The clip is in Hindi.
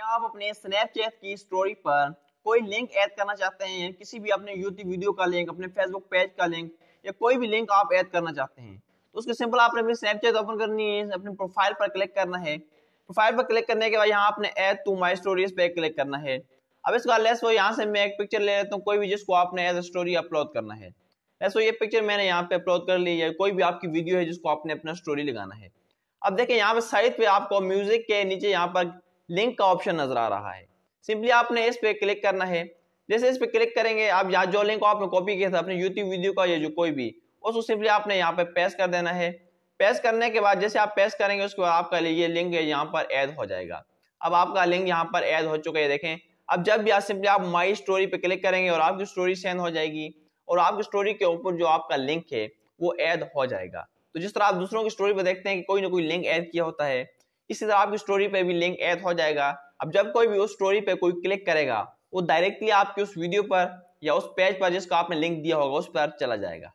क्या आप अपने स्नैपचैट की स्टोरी पर कोई लिंक ऐड करना चाहते हैं, किसी भी अपने यूट्यूब वीडियो का लिंक, अपने फेसबुक पेज का लिंक या कोई भी लिंक आप ऐड करना चाहते हैं, तो उसके सिंपल आपने अपनी स्नैपचैट ओपन करनी है, अपने प्रोफाइल पर क्लिक करना है। प्रोफाइल पर क्लिक करने के बाद यहाँ आपने ऐड टू माई स्टोरीज पे क्लिक करना है। अब इसका लेट्स वो यहाँ से मैं एक पिक्चर ले लेता हूँ कोई भी, जिसको आपने एज अ स्टोरी अपलोड करना है। लेट्स वो ये पिक्चर मैंने यहाँ पे अपलोड कर ली है। कोई भी आपकी वीडियो है जिसको आपने अपना स्टोरी लगाना है। अब देखें यहाँ पे साइड पे आपको म्यूजिक के नीचे यहाँ पर लिंक का ऑप्शन नजर आ रहा है। सिंपली आपने इस पे क्लिक करना है। जैसे इस पे क्लिक करेंगे आप यहाँ जो लिंक आपने कॉपी किया था अपने यूट्यूब वीडियो का या जो कोई भी, उसको सिंपली आपने यहाँ पे पेस्ट कर देना है। पेस्ट करने के बाद जैसे आप पेस्ट करेंगे उसके बाद आपका ये लिंक यहाँ पर ऐड हो जाएगा। अब आपका लिंक यहाँ पर ऐड हो चुका है। देखें अब जब भी सिंपली आप माई स्टोरी पे क्लिक करेंगे और आपकी स्टोरी सेंड हो जाएगी और आपकी स्टोरी के ऊपर जो आपका लिंक है वो ऐड हो जाएगा। तो जिस तरह आप दूसरों की स्टोरी पे देखते हैं कि कोई ना कोई लिंक ऐड किया होता है, इसी तरह आपकी स्टोरी पे भी लिंक ऐड हो जाएगा। अब जब कोई भी उस स्टोरी पे कोई क्लिक करेगा वो डायरेक्टली आपके उस वीडियो पर या उस पेज पर जिसका आपने लिंक दिया होगा उस पर चला जाएगा।